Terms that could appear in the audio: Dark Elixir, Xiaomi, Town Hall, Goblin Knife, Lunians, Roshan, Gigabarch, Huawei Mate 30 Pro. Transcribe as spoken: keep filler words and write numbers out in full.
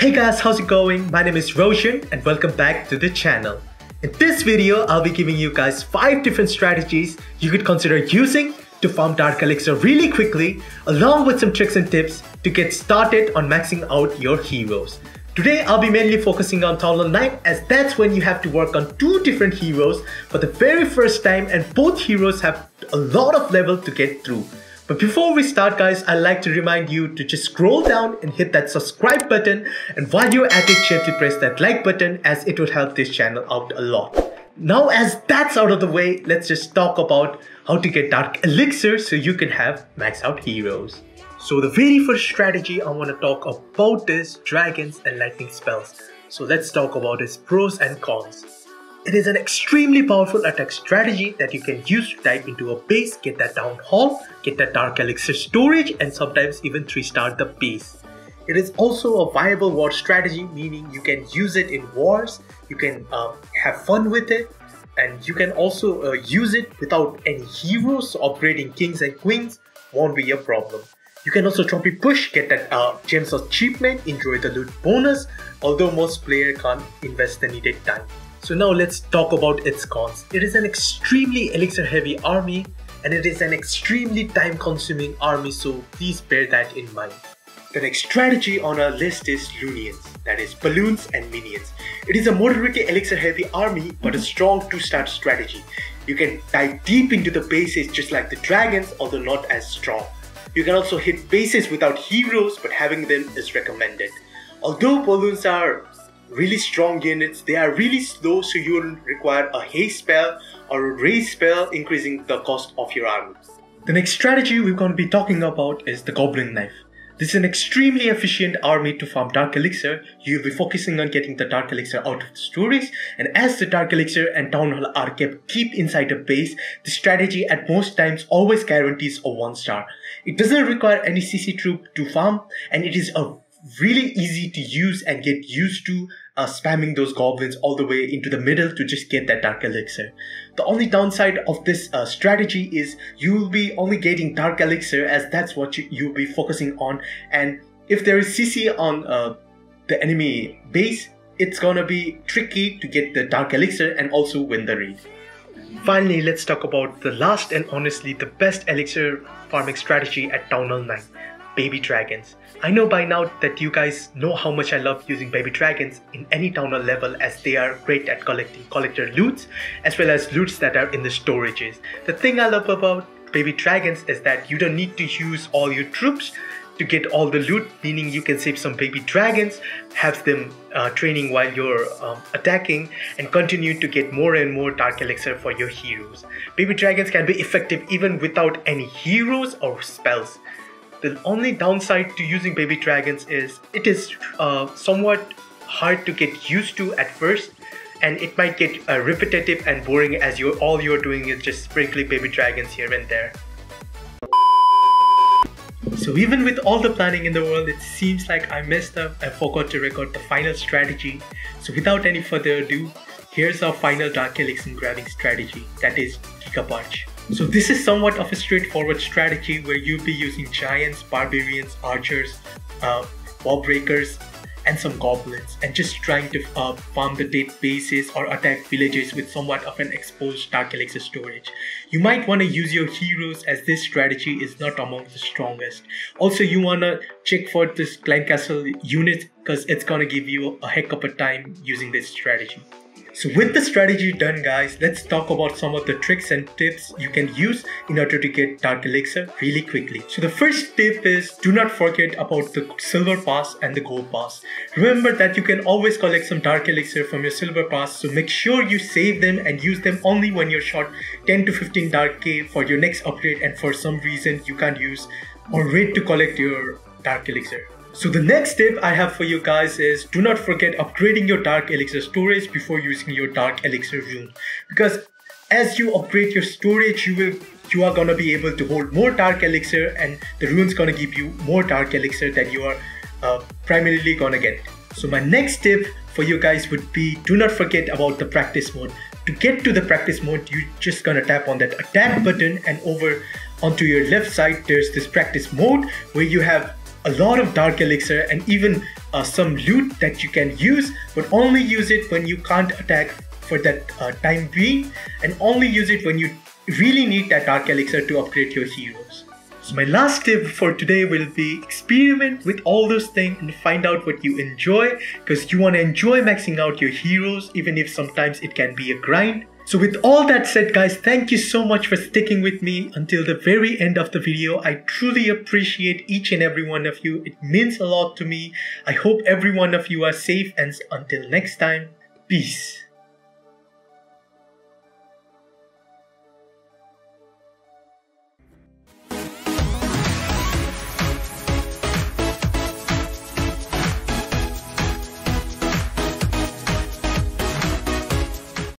Hey guys, how's it going? My name is Roshan and welcome back to the channel. In this video, I'll be giving you guys five different strategies you could consider using to farm Dark Elixir really quickly, along with some tricks and tips to get started on maxing out your heroes. Today, I'll be mainly focusing on Town Hall nine, as that's when you have to work on two different heroes for the very first time, and both heroes have a lot of level to get through. But before we start guys, I'd like to remind you to just scroll down and hit that subscribe button, and while you're at it, gently press that like button as it would help this channel out a lot. Now as that's out of the way, let's just talk about how to get Dark Elixir so you can have max out heroes. So the very first strategy I want to talk about is dragons and lightning spells. So let's talk about its pros and cons. It is an extremely powerful attack strategy that you can use to dive into a base, get that Town Hall, get that Dark Elixir storage, and sometimes even three star the base. It is also a viable war strategy, meaning you can use it in wars, you can um, have fun with it, and you can also uh, use it without any heroes. So upgrading kings and queens won't be a problem. You can also choppy push, get that uh, Gems of Achievement, enjoy the loot bonus, although most players can't invest the needed time. So now let's talk about its cons. It is an extremely elixir heavy army, and it is an extremely time consuming army, so please bear that in mind. The next strategy on our list is Lunians, that is balloons and minions. It is a moderately elixir heavy army but a strong two star strategy. You can dive deep into the bases just like the dragons, although not as strong. You can also hit bases without heroes, but having them is recommended. Although balloons are really strong units, they are really slow, so you will require a haste spell or a raise spell, increasing the cost of your army. The next strategy we're going to be talking about is the Goblin Knife. This is an extremely efficient army to farm Dark Elixir. You'll be focusing on getting the Dark Elixir out of the storage, and as the Dark Elixir and Town Hall are kept deep inside a base, the strategy at most times always guarantees a one star. It doesn't require any C C troop to farm, and it is a really easy to use and get used to uh, spamming those goblins all the way into the middle to just get that Dark Elixir. The only downside of this uh, strategy is you'll be only getting Dark Elixir, as that's what you, you'll be focusing on, and if there is C C on uh, the enemy base, it's gonna be tricky to get the Dark Elixir and also win the raid. Finally, let's talk about the last and honestly the best elixir farming strategy at Town Hall nine. Baby dragons. I know by now that you guys know how much I love using baby dragons in any Town Hall level, as they are great at collecting collector loots as well as loots that are in the storages. The thing I love about baby dragons is that you don't need to use all your troops to get all the loot, meaning you can save some baby dragons, have them uh, training while you're um, attacking, and continue to get more and more Dark Elixir for your heroes. Baby dragons can be effective even without any heroes or spells. The only downside to using baby dragons is it is uh, somewhat hard to get used to at first, and it might get uh, repetitive and boring, as you're, all you're doing is just sprinkling baby dragons here and there. So even with all the planning in the world, it seems like I messed up and forgot to record the final strategy. So without any further ado, here's our final Dark Elixir grabbing strategy, that is Gigabarch. So this is somewhat of a straightforward strategy where you'll be using giants, barbarians, archers, uh, wall breakers, and some goblins, and just trying to uh, farm the dead bases or attack villages with somewhat of an exposed Dark Elixir storage. You might want to use your heroes, as this strategy is not among the strongest. Also, you want to check for this clan castle unit, because it's going to give you a heck of a time using this strategy. So with the strategy done guys, let's talk about some of the tricks and tips you can use in order to get Dark Elixir really quickly. So the first tip is, do not forget about the silver pass and the gold pass. Remember that you can always collect some Dark Elixir from your silver pass, so make sure you save them and use them only when you're short ten to fifteen Dark K for your next upgrade, and for some reason you can't use or raid to collect your Dark Elixir. So the next tip I have for you guys is, do not forget upgrading your Dark Elixir storage before using your Dark Elixir rune, because as you upgrade your storage, you will you are gonna be able to hold more Dark Elixir, and the rune's gonna give you more Dark Elixir than you are uh, primarily gonna get. So my next tip for you guys would be, do not forget about the practice mode. To get to the practice mode, you're just gonna tap on that attack button, and over onto your left side there's this practice mode where you have a lot of Dark Elixir, and even uh, some loot that you can use, but only use it when you can't attack for that uh, time being, and only use it when you really need that Dark Elixir to upgrade your heroes. So my last tip for today will be experiment with all those things and find out what you enjoy, because you want to enjoy maxing out your heroes even if sometimes it can be a grind. So with all that said, guys, thank you so much for sticking with me until the very end of the video. I truly appreciate each and every one of you. It means a lot to me. I hope every one of you are safe, and until next time, peace.